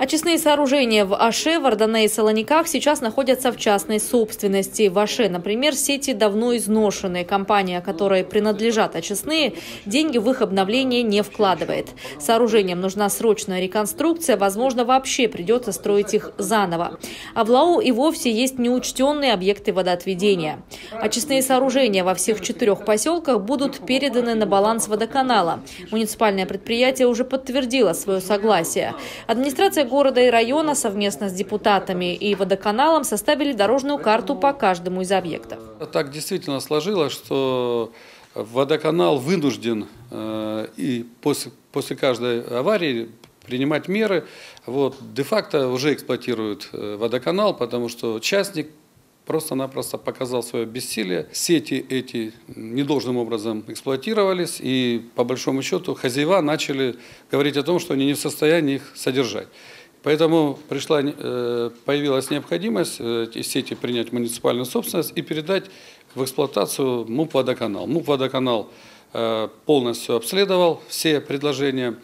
Очистные сооружения в Аше, Вардане и Солониках сейчас находятся в частной собственности. В Аше, например, сети давно изношены. Компания, которой принадлежат очистные, деньги в их обновление не вкладывает. Сооружениям нужна срочная реконструкция, возможно, вообще придется строить их заново. А в Лоо и вовсе есть неучтенные объекты водоотведения. Очистные сооружения во всех 4 поселках будут переданы на баланс водоканала. Муниципальное предприятие уже подтвердило свое согласие. Администрация города и района совместно с депутатами и водоканалом составили дорожную карту по каждому из объектов. Так действительно сложилось, что водоканал вынужден и после каждой аварии принимать меры. Вот, де-факто уже эксплуатирует водоканал, потому что частник просто-напросто показал свое бессилие. Сети эти недолжным образом эксплуатировались, и по большому счету хозяева начали говорить о том, что они не в состоянии их содержать. Поэтому появилась необходимость эти сети принять в муниципальную собственность и передать в эксплуатацию МУП «Водоканал». МУП «Водоканал» полностью обследовал все предложения,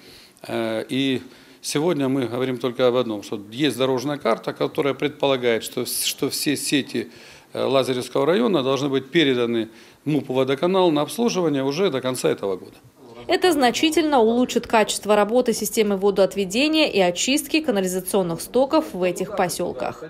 и сегодня мы говорим только об одном, что есть дорожная карта, которая предполагает, что все сети Лазаревского района должны быть переданы МУПу «Водоканал» на обслуживание уже до конца этого года. Это значительно улучшит качество работы системы водоотведения и очистки канализационных стоков в этих поселках.